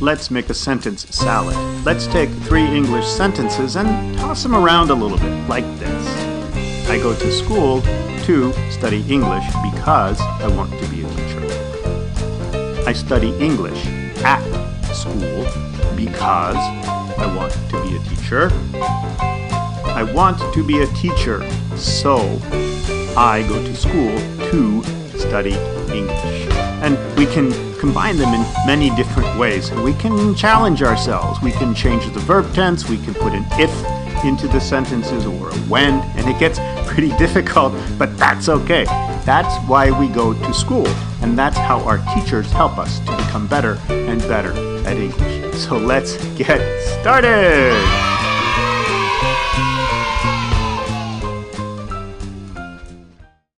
Let's make a sentence salad. Let's take 3 English sentences and toss them around a little bit, like this. I go to school to study English because I want to be a teacher. I study English at school because I want to be a teacher. I want to be a teacher, so I go to school to study English. And we can combine them in many different ways. We can challenge ourselves. We can change the verb tense. We can put an if into the sentences or a when. And it gets pretty difficult, but that's okay. That's why we go to school. And that's how our teachers help us to become better and better at English. So let's get started!